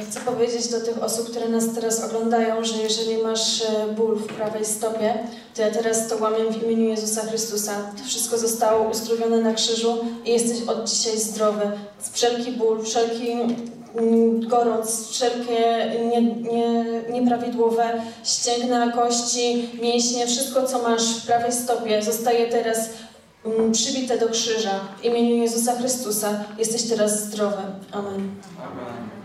Ja chcę powiedzieć do tych osób, które nas teraz oglądają, że jeżeli masz ból w prawej stopie, to ja teraz to łamię w imieniu Jezusa Chrystusa. To wszystko zostało uzdrowione na krzyżu i jesteś od dzisiaj zdrowy. Wszelki ból, wszelki gorąc, wszelkie nieprawidłowe ścięgna, kości, mięśnie, wszystko co masz w prawej stopie zostaje teraz przybite do krzyża. W imieniu Jezusa Chrystusa jesteś teraz zdrowy. Amen. Amen.